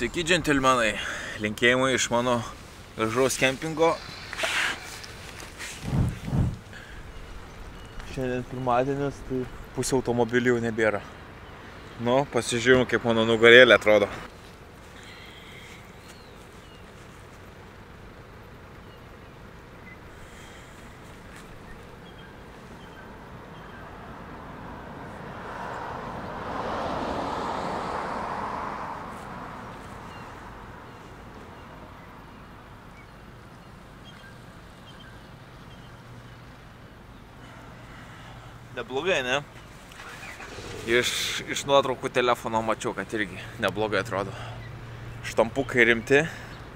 Sveiki, džentelmenai, linkėjimai iš mano gražaus kempingo. Šiandien pirmadienis, tai pusė automobilių jau nebėra. Nu, pasižiūrim, kaip mano nugarėlė atrodo. Neblogai, ne? Iš nuotraukų telefono mačiau, kad irgi neblogai atrodo. Štampukai rimti.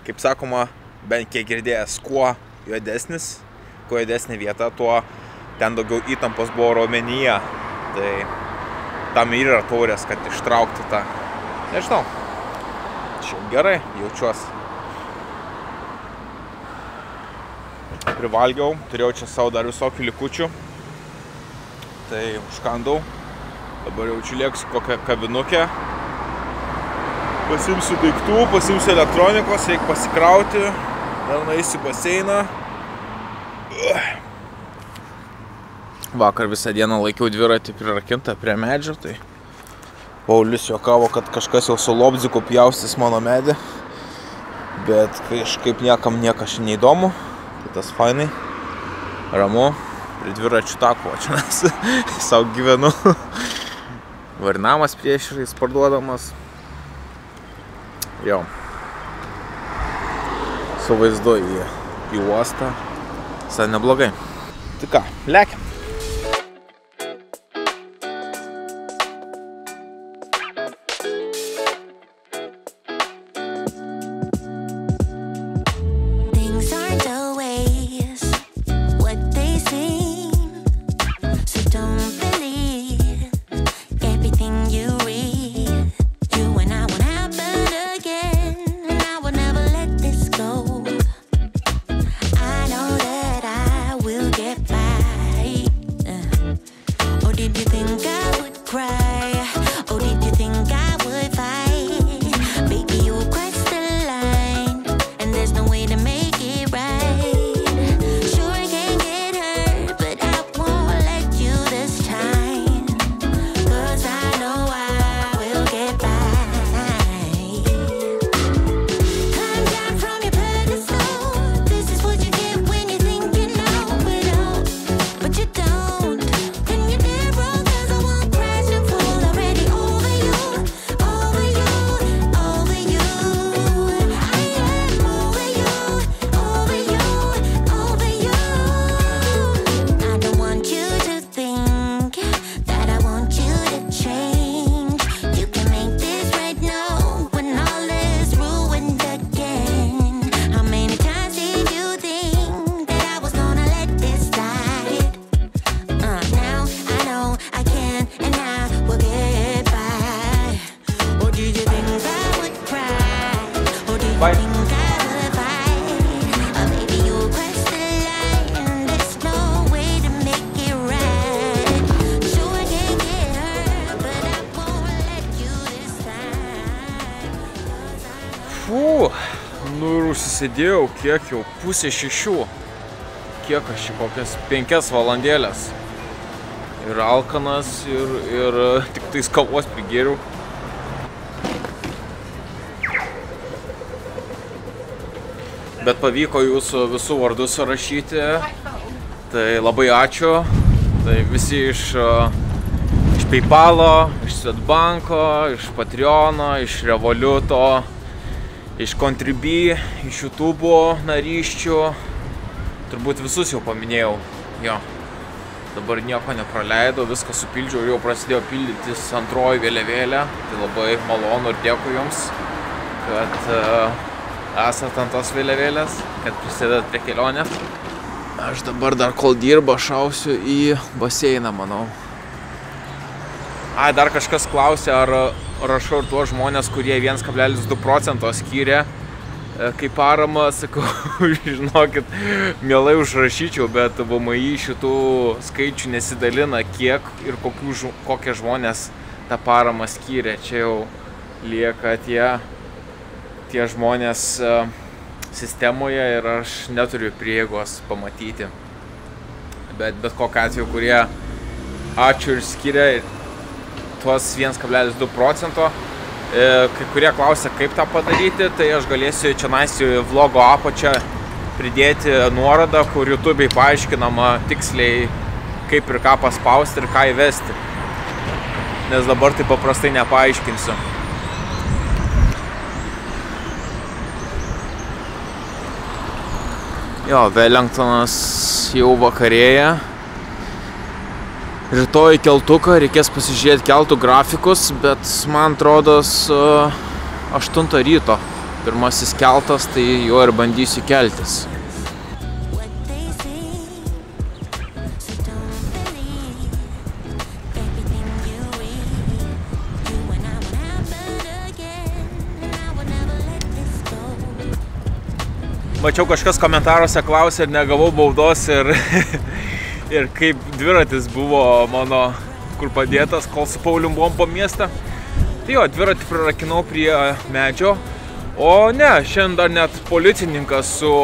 Kaip sakoma, bent kiek girdėjęs, kuo juodesnė vieta, tuo ten daugiau įtampos buvo raumenyje. Tai tam ir yra taurės, kad ištraukti tą. Nežinau. Šiaip gerai, jaučiuosi. Privalgiau, turėjau čia savo dar visokių likučių. Tai užkandau, dabar jaučiu lėksiu kokią kavinukę, pasiimsiu daiktų, pasiimsiu elektronikos, reikia pasikrauti, dar nueisiu baseiną. Vakar visą dieną laikiau dviratį prirakintą prie medžio, tai Paulius juokavo, kad kažkas jau su lobziku pjaustys mano medį, bet kažkaip niekam niekas šiandien neįdomu, tai tas fainai, ramu. Dviračių tako, čia nes savo gyvenu. Varnamas priešais parduodamas. Jau. Su vaizdu į uostą. Visai neblogai. Tai ką, lekiam. Sėdėjau kiek jau pusė šešių, kiek aš čia kokias 5 valandėlės. Ir alkanas, ir tik tais kavos prigėriau. Bet pavyko jūsų visų vardus surašyti, tai labai ačiū. Tai visi iš PayPal'o, iš Svetbanko, iš Patreono, iš Revoluto. Iš Contribui, iš YouTube'o naryščių, turbūt visus jau paminėjau, jo. Dabar nieko nepraleidau, viską supildžiau ir jau prasidėjo pildytis antroji vėliavėlė. Tai labai malonu ir dėkui jums, kad esat ant tos vėliavėlės, kad prisėdat prie kelionės. Aš dabar dar kol dirba šausiu į baseiną, manau. Dar kažkas klausė, ar rašau ir tuos žmonės, kurie 1,2% skyrė kaip paramą, sakau, žinokit, mielai užrašyčiau, bet VMI šitų skaičių nesidalina, kiek ir kokie žmonės tą paramą skyrė. Čia jau lieka tie tie žmonės sistemoje ir aš neturiu prieigos pamatyti. Bet kokiu atveju, kurie ačiū ir skiria tuos 1,2%, kai kurie klausia, kaip tą padaryti, tai aš galėsiu čionai vlogo apačią pridėti nuorodą, kur YouTube'ai paaiškinama tiksliai, kaip ir ką paspausti ir ką įvesti. Nes dabar tai paprastai nepaaiškinsiu. Jo, Wellingtonas jau vakarėja. Rytoj į keltuką, reikės pasižiūrėti keltų grafikus, bet man atrodo 8 ryto. Pirmasis keltas, tai jo ir bandysiu keltis. Mačiau, kažkas komentaruose klausė ir negavau baudos ir kaip dviratis buvo mano, kur padėtas, kol su Paulium buvom po miestą. Tai jo, dviratį prirakinau prie medžio. O ne, šiandien dar net policininkas su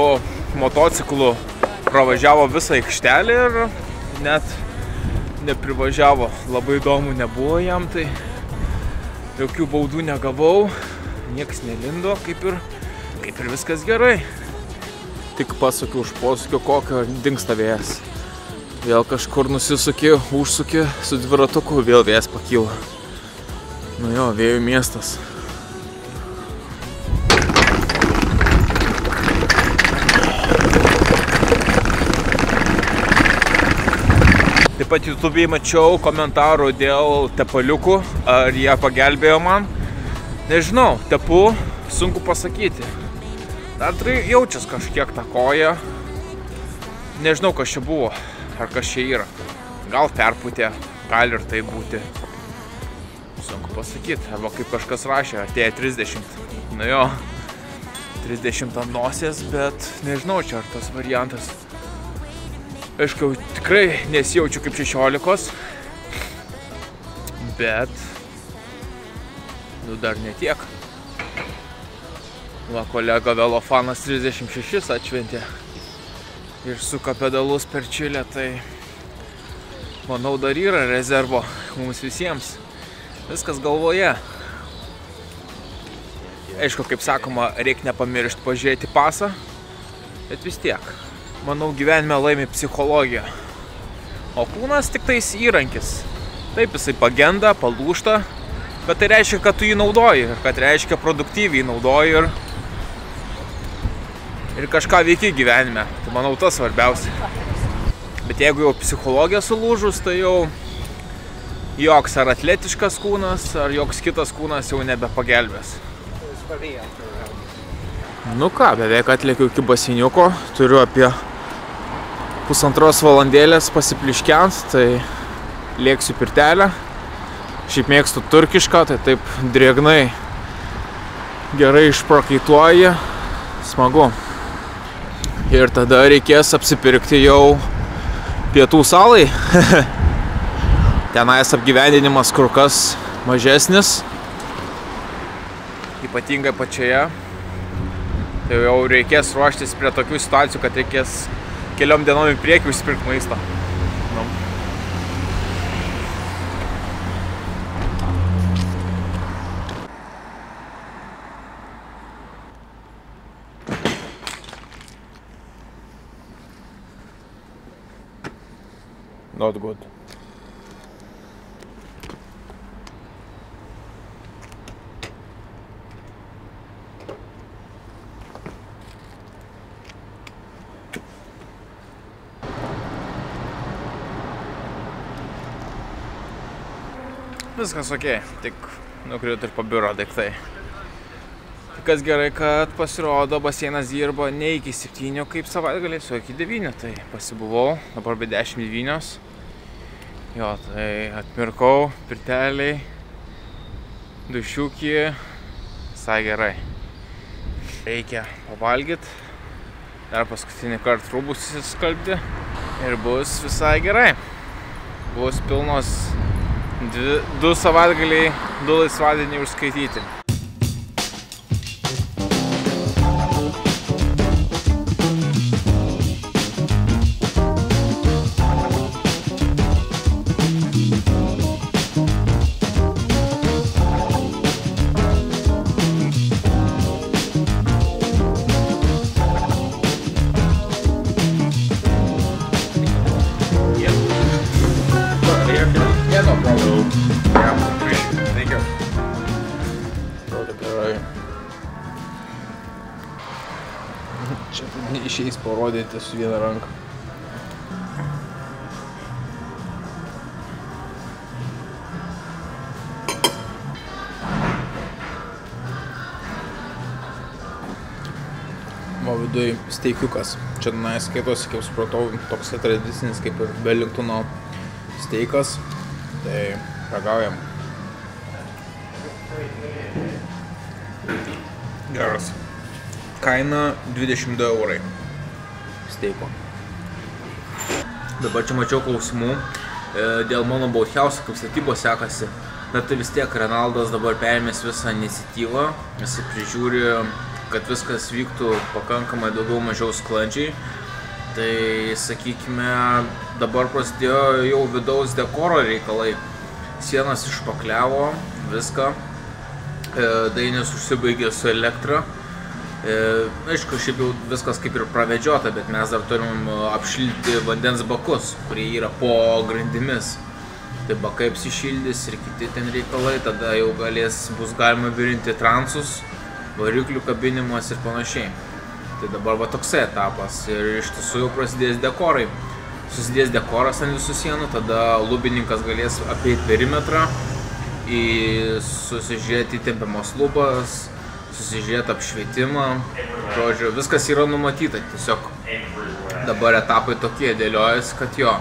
motociklu pravažiavo visą aikštelį ir net neprivažiavo. Labai įdomu nebuvo jam, tai jokių baudų negavau, niekas nelindo, kaip ir viskas gerai. Tik pasukiu už posūkio kokio, dingsta vėjas. Vėl kažkur nusisuki, užsuki su dviratuku, vėl vėjas pakyla. Nu jo, vėjų miestas. Taip pat YouTube'ai mačiau komentarų dėl tepaliukų, ar jie pagelbėjo man. Nežinau, tepu sunku pasakyti. Dar jaučias kažkiek tą koją. Nežinau, kas čia buvo, ar kas čia yra. Gal perputė, gali ir tai būti. Sunku pasakyti, arba kaip kažkas rašė, atėjo 30. Nu jo, 30 ant nosies, bet nežinau čia ar tas variantas. Aišku, tikrai nesijaučiu kaip 16, bet nu dar netiek. Va, kolega Velofanas 36 atšventė ir suka pedalus per Čilę, tai manau dar yra rezervo mums visiems. Viskas galvoje. Aišku, kaip sakoma, reikia nepamiršti pažiūrėti pasą, bet vis tiek. Manau, gyvenime laimi psichologija, o kūnas tik tais įrankis. Taip, jisai pagenda, palūšta, bet tai reiškia, kad tu jį naudoji, kad reiškia produktyviai naudoji ir kažką veiki gyvenime. Tai manau, tas svarbiausia. Bet jeigu jau psichologija sulūžus, tai jau joks ar atletiškas kūnas, ar joks kitas kūnas jau nebepagelbės. Nu ką, beveik atliekiu iki basiniuko, turiu apie pusantros valandėlės pasipliškiant, tai lėksiu pirtelę. Šiaip mėgstu turkišką, tai taip drėgnai gerai išprakaituoji, smagu. Ir tada reikės apsipirkti jau pietų salai. Tenais apgyvendinimas kur kas mažesnis. Ypatingai pačioje. Tai jau reikės ruoštis prie tokių situacijų, kad reikės keliom dienom į priekį užsipirkti maisto. Not good. Viskas ok, tik nukrito ir pabiro daiktai. Tai kas gerai, kad pasirodo baseinas dirba ne iki 7, kaip savaitgaliais, o iki 9. Tai pasibuvau, dabar be 10-9. Jo, tai atmirkau, pirteliai, dušiukį, visai gerai. Reikia pavalgyti, dar paskutinį kartą rūbus susiskalbti ir bus visai gerai. Bus pilnos 2 savaitgaliai, 2 laisvadieniai užskaityti. Saulė gerai. Čia neišeis parodyti su viena ranka. O vidui steikiukas. Čia skaitosi, kaip supratau, toks tradicinis kaip ir Wellingtono steikas. Tai ragaujam. Geras. Kaina 22 € steiko. Dabar čia mačiau klausimų dėl mano bauthiauso, kaip statybos sekasi. Na tai vis tiek Renaldas dabar perėmės visą iniciatyvą, visi prižiūri, kad viskas vyktų pakankamai daugiau mažiau sklandžiai. Tai sakykime, dabar prasidėjo jau vidaus dekoro reikalai. Sienas išpakliavo, viską. Dainės užsibaigė su elektra. Aišku, šiaip jau viskas kaip ir pravedžiota, bet mes dar turim apšildyti vandens bakus, kurie yra po grindimis. Tai bakai apsišildys ir kiti ten reikalai, tada jau bus galima virinti transus, variklių kabinimas ir panašiai. Tai dabar va toksai etapas ir iš tiesų jau prasidės dekorai. Susidės dekoras ant visų sienų, tada lubininkas galės apeiti perimetrą, susižiūrėti įtempiamas lubas, susižiūrėti apšvietimą, žodžiu, viskas yra numatyta, tiesiog dabar etapai tokie dėliojasi, kad jo,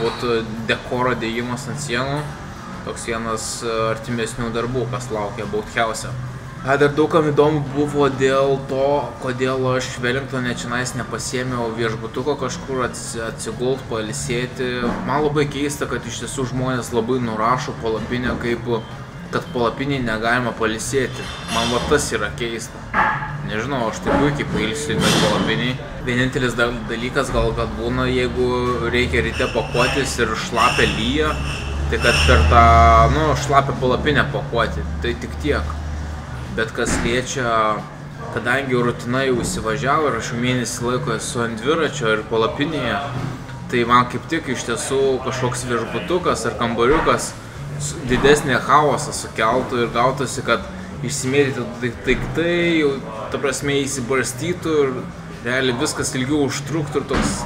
būtų dekoro dėjimas ant sienų, toks vienas artimesnių darbų, kas laukia bauthiauso. Dar daug kam įdomu buvo dėl to, kodėl aš Wellingtone čionais nepasiėmiau viešbutuko kažkur atsigult, pailsėti. Man labai keista, kad iš tiesų žmonės labai nurašo palapinę kaip kad palapiniai negalima pailsėti. Man va tas yra keista. Nežinau, aš tai puikiai pailsiu, bet palapiniai. Vienintelis dalykas gal kad būna, jeigu reikia ryte pakuotis ir šlapia lyja, tai kad per tą, nu, šlapia palapinę pakuoti. Tai tik tiek. Bet kas liečia, kadangi rutina jau įsivažiavo ir aš mėnesį laiko esu ant dviračio ir palapinėje, tai man kaip tik iš tiesų kažkoks viešbutukas ar kambariukas didesnė chaosą sukeltų ir gautųsi, kad išsimėtyti daiktai, jau ta prasme įsibarstytų ir realiai viskas ilgiau užtruktų ir toks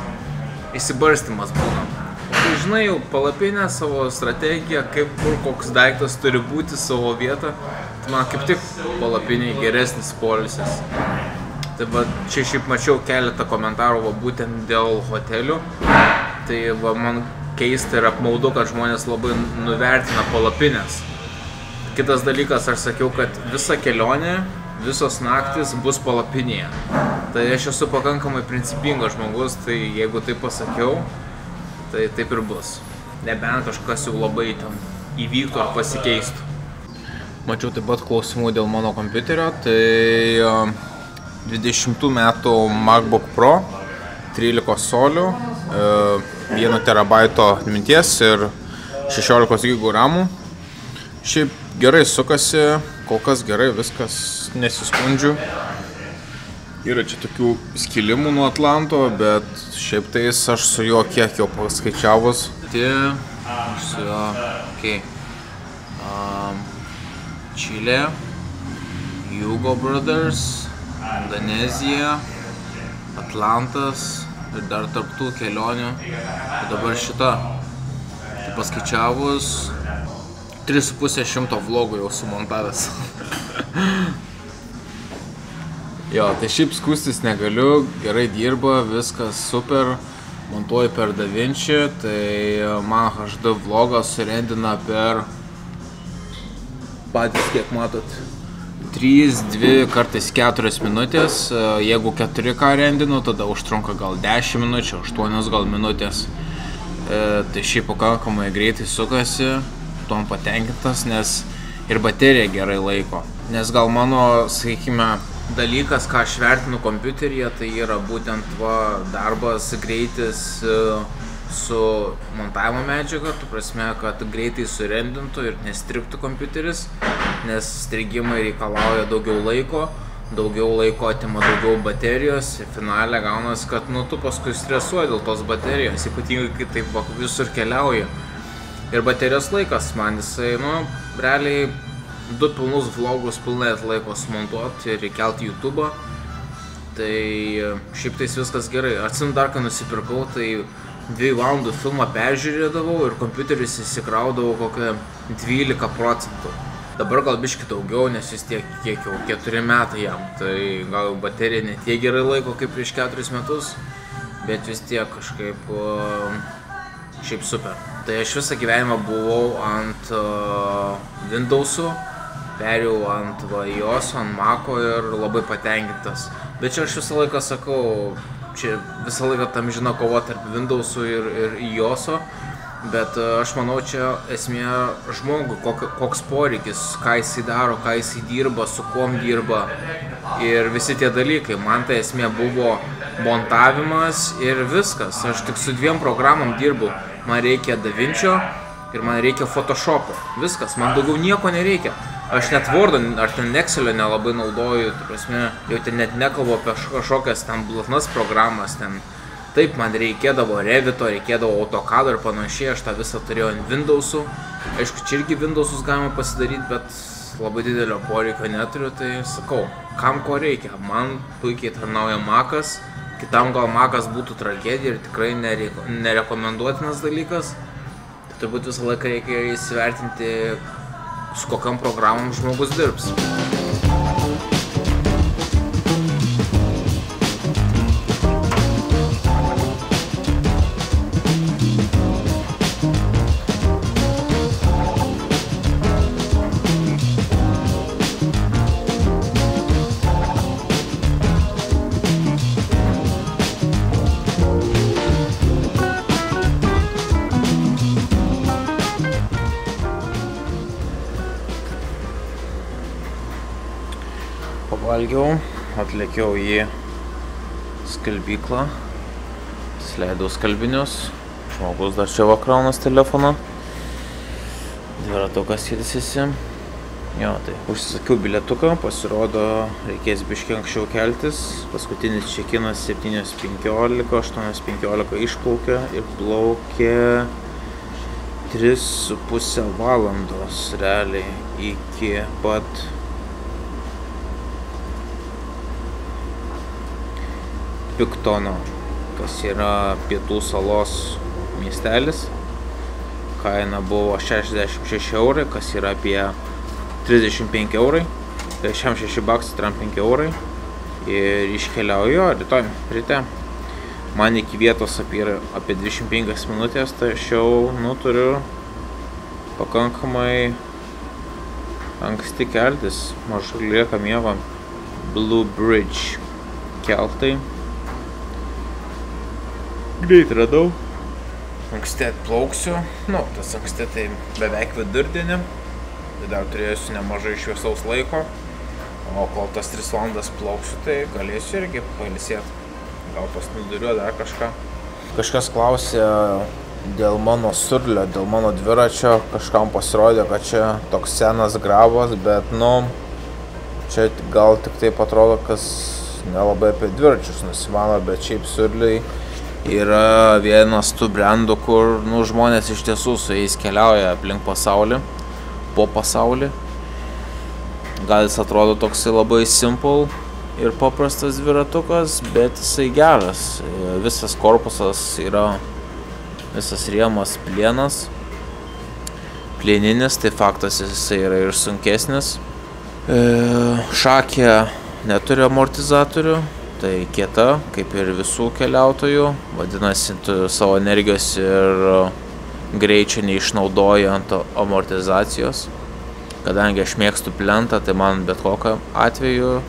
įsibarstymas būna. Tai žinai, jau palapinę savo strategiją, kaip kur koks daiktas turi būti savo vietą, tai man kaip tik palapiniai geresnis poilsis. Tai va, čia šiaip mačiau keletą komentarų, va, būtent dėl hotelių, tai va, man keista ir apmaudu, kad žmonės labai nuvertina palapinės. Kitas dalykas, aš sakiau, kad visa kelionė, visos naktis bus palapinėje. Tai aš esu pakankamai principingas žmogus, tai jeigu taip pasakiau, tai taip ir bus. Nebent kažkas jau labai ten įvyktų ar pasikeistų. Mačiau taip pat klausimų dėl mano kompiuterio, tai 20 metų MacBook Pro, 13 colių, 1 TB atminties ir 16 GB ramų. Šiaip gerai sukasi, kol kas gerai, viskas, nesiskundžiu. Yra čia tokių skilimų nuo Atlanto, bet šiaip tais aš su juo kiek jau paskaičiavus. Aš su juo, okei, Čilė, Hugo Brothers, Indonezija, Atlantas ir dar tarptų kelionių, ir dabar šita, tai paskaičiavus, 3,5 šimto vlogų jau sumontavęs. Jo, tai šiaip skūstis negaliu, gerai dirba, viskas super, montuoju per Da Vinci, tai man HD vlogą surendina per, patys kiek matot, 3, 2, kartais 4 minutės, jeigu 4K rendinu, tada užtrunka gal 10 minučių, 8 gal minutės. Tai šiaip pakankamai greitai sukasi, tuom patenkintas, nes ir baterija gerai laiko. Nes gal mano, sakykime, dalykas, ką aš vertinu kompiuteryje, tai yra būtent va, darbas greitis su montavimo medžiaga, tu prasme, kad greitai surendintų ir nestriktų kompiuteris, nes strigimai reikalauja daugiau laiko atima daugiau baterijos ir finale gaunas, kad nu tu paskui stresuoji dėl tos baterijos, ypatingai kai taip visur keliauji. Ir baterijos laikas man jisai, nu, realiai du pilnus vlogus pilnai atlaiko sumontuoti ir įkelti YouTube'o. Tai šiaip tais viskas gerai. Atsimenu dar, kai nusipirkau, tai 2 valandų filmą peržiūrėdavau ir kompiuteris įsikraudavo kokią 12%. Dabar gal biški daugiau, nes jis tiek, kiek jau 4 metai jam. Tai gal baterija ne tiek gerai laiko kaip prieš 4 metus, bet vis tiek kažkaip šiaip super. Tai aš visą gyvenimą buvau ant Windows'ų, perėjau ant iOS, ant Mako ir labai patenkintas. Bet čia aš visą laiką sakau, čia visą laiką tam žino kova tarp Windows'ų ir iOS'o, bet aš manau, čia esmė žmogų, koks poreikis, ką jisai daro, ką jisai dirba, su kuom dirba ir visi tie dalykai. Man tai esmė buvo montavimas ir viskas. Aš tik su 2 programom dirbu. Man reikia Da Vinčio ir man reikia Photoshop'o. Viskas, man daugiau nieko nereikia. Aš net Word'o ar ten Excel'o nelabai naudoju, tu prasme, jau ten net nekalbu apie kažkokias ten blatnas programas. Ten. Taip, man reikėdavo Revito, reikėdavo AutoCAD ir panašiai, aš tą visą turėjau ant Windows'ų. Aišku, čia irgi Windows'us galima pasidaryti, bet labai didelio poreikio neturiu, tai sakau, kam ko reikia. Man puikiai tarnauja Mac'as. Kitam gal Mac'as būtų tragedija ir tikrai nerekomenduotinas dalykas. Tai turbūt visą laiką reikia įsivertinti, su kokiam programom žmogus dirbs. Valgiau, atliekiau į skalbyklą, sleidau skalbinius, žmogus dar čia vakraunas telefoną, dviratukas sėdėsi, jo, tai užsisakiau biletuką, pasirodo reikės biškiai anksčiau keltis, paskutinis čekinas 7:15, 8:15 išplaukė ir plaukė 3,5 valandos realiai iki pat Wellingtona, kas yra pietų salos miestelis. Kaina buvo 66 €, kas yra apie 35 €. Tai šiam 6 baksų, tram 5 €. Ir iškeliauju rytoj, ryte. Man iki vietos apie 25 minutės, tai aš jau turiu pakankamai anksti keltis. Mažai lieka miego. Blue Bridge keltai. Greit radau. Anksti atplauksiu. Tas anksti tai beveik vidurdienį. Tai dar turėsiu nemažai šviesaus laiko. O kol tas 3 valandas plauksiu, tai galėsiu irgi pailsėti. Gal pasnuduriu dar kažką. Kažkas klausė dėl mano surlio, dėl mano dviračio. Kažkam pasirodė, kad čia toks senas grabas, bet čia gal tik taip atrodo, kas nelabai apie dviračius nusimano, bet šiaip surliai yra vienas tų brendų, kur žmonės iš tiesų su jais keliauja aplink pasaulį, po pasaulį. Gal jis atrodo toksai labai simple ir paprastas dviratukas, bet jisai geras. Visas korpusas yra, visas rėmas plienas, plieninis, tai faktas jisai yra ir sunkesnis. Šakė neturi amortizatorių. Tai kieta, kaip ir visų keliautojų, vadinasi, savo energijos ir greičio neišnaudoja ant amortizacijos. Kadangi aš mėgstu plentą, tai man bet kokio atveju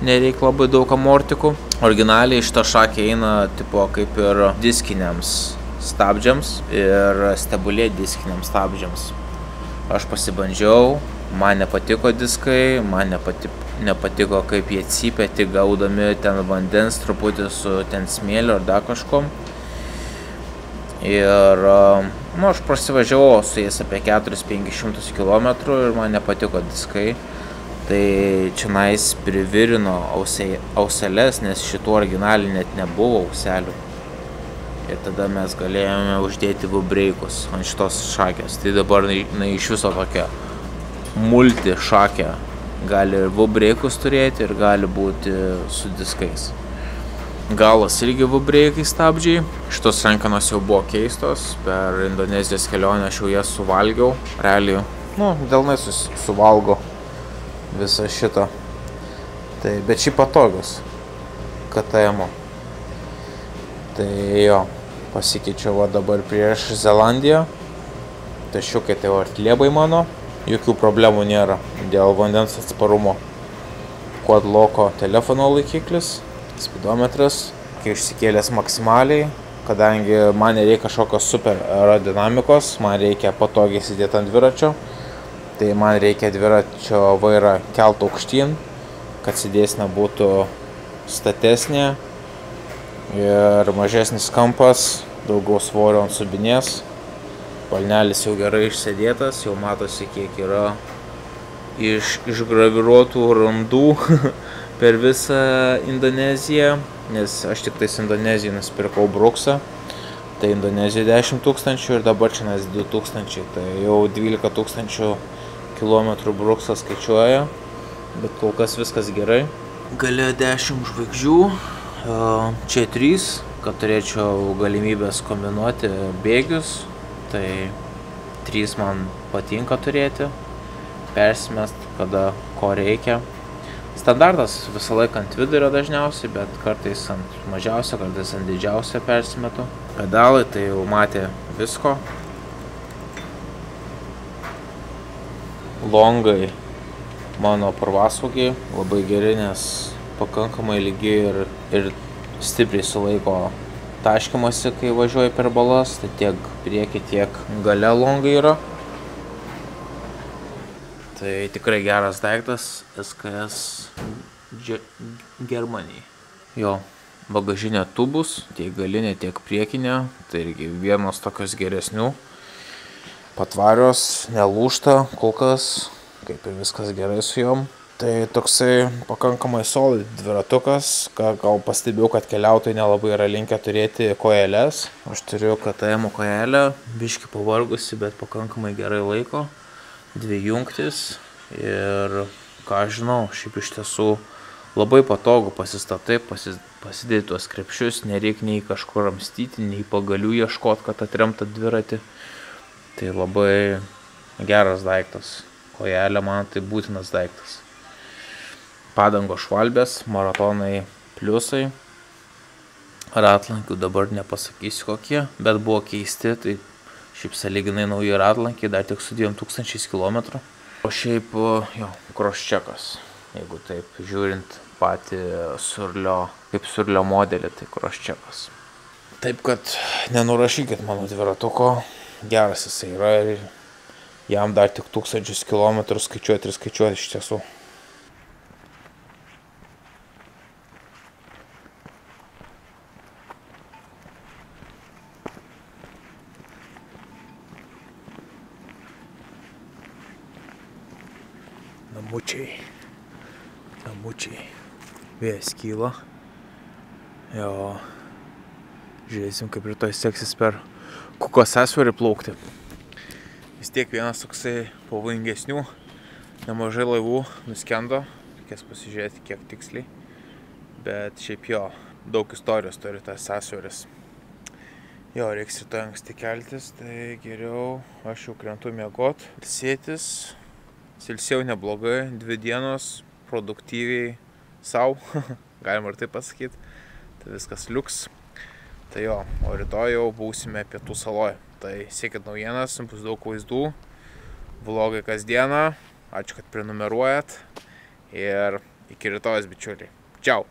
nereik labai daug amortikų. Originaliai šitą šakę eina tipo kaip ir diskiniams stabdžiams ir stebulė diskiniams stabdžiams. Aš pasibandžiau, man nepatiko diskai, man nepatiko kaip jie cypė, tik gaudami ten vandens truputį su ten smėliu ar dar kažkom. Ir aš prasivažiavau su jais apie 400–500 km ir man nepatiko diskai. Tai čionais privirino auseles, nes šitų originaliai net nebuvo auselių. Ir tada mes galėjome uždėti vibreikus ant šitos šakės. Tai dabar iš viso tokia multi šakę. Gali ir V-breikus turėti ir gali būti su diskais. Galas irgi V-breikai stabdžiai. Šitos rankanos jau buvo keistos. Per Indonezijos kelionę aš jau jas suvalgiau. Realiai, delnai suvalgo visą šitą. Tai, bet šį patogus. KTM. Tai jo, pasikeičiau va dabar prieš Zelandiją. Tašiukai tai artliebai mano. Jokių problemų nėra dėl vandens atsparumo. Quadloco telefono laikiklis, spidometras, kai išsikėlęs maksimaliai, kadangi man nereikia kažkokios super aerodinamikos, man reikia patogiai sėdėti ant dviračio, tai man reikia dviračio vairą kelt aukštyn, kad sėdėsnė būtų statesnė ir mažesnis kampas, daugiau svorio ant subinės. Balnelis jau gerai išsėdėtas, jau matosi, kiek yra išgraviruotų randų per visą Indoneziją, nes aš tik tais Indonezijai nusipirkau bruksą, tai Indonezijai 10 000 ir dabar čia nes 2 000, tai jau 12 000 kilometrų bruksą skaičiuoja, bet kol kas viskas gerai. Galėjo 10 žvaigždžių, čia 3, kad turėčiau galimybės kombinuoti bėgius. Tai 3 man patinka turėti, persimest, kada ko reikia. Standartas visą laiką ant vidurio dažniausiai, bet kartais ant mažiausio, kartais ant didžiausio persimetu. Pedalai tai jau matė visko. Longai mano parvasvogiai labai geri, nes pakankamai lygi ir stipriai sulaiko taškimasi, kai važiuoju per balas, tai tiek prieki, tiek gale longai yra. Tai tikrai geras daiktas, SKS Germanija. Jo, bagažinė tubus, tiek galinė, tiek priekinė, tai irgi vienos tokios geresnių. Patvarios, nelūžta kol kas, kaip ir viskas gerai su jom. Tai toksai pakankamai solid dviratukas, gal pastebėjau, kad keliautojai nelabai yra linkę turėti kojelės. Aš turiu KTM kojelę, biški pavargusi, bet pakankamai gerai laiko. 2 jungtis ir ką žinau, šiaip iš tiesų labai patogu pasistatai, pasidėti tuos krepšius, nereik nei kažkur ramstyti, nei pagalių ieškot, kad atremta dviratį. Tai labai geras daiktas, kojelė man tai būtinas daiktas. Padango švalbės, maratonai pliusai, ratlankių dabar nepasakysiu kokie, bet buvo keisti, tai šiaip saliginai nauji ratlankiai, dar tik su 2000 kilometrų. O šiaip, jo, crosscheckas, jeigu taip žiūrint patį surlio, kaip surlio modelį, tai crosscheckas. Taip kad nenurašykit mano dviratuko, geras jisai yra ir jam dar tik 1000 kilometrų skaičiuoti ir skaičiuoti iš tiesų. Namučiai, namučiai, vėjas kyla, jo, žiūrėsim kaip rytoj seksis per Kuko sąsvarį plaukti. Vis tiek vienas toksai pavojingesnių, nemažai laivų nuskendo, reikės pasižiūrėti kiek tiksliai, bet šiaip jo, daug istorijos turi tas sąsvaris. Jo, reiks rytoj anksti keltis, tai geriau aš jau krentu miegot, ilsėtis. Silsiau neblogai, 2 dienos, produktyviai sau, galima ir taip pasakyti, tai viskas liuks. Tai jo, o rytoj jau būsime pietų saloje, tai siekit naujienas, jums bus daug vaizdų, vlogai kasdieną, ačiū kad prenumeruojat ir iki rytojus bičiuliai. Čiau!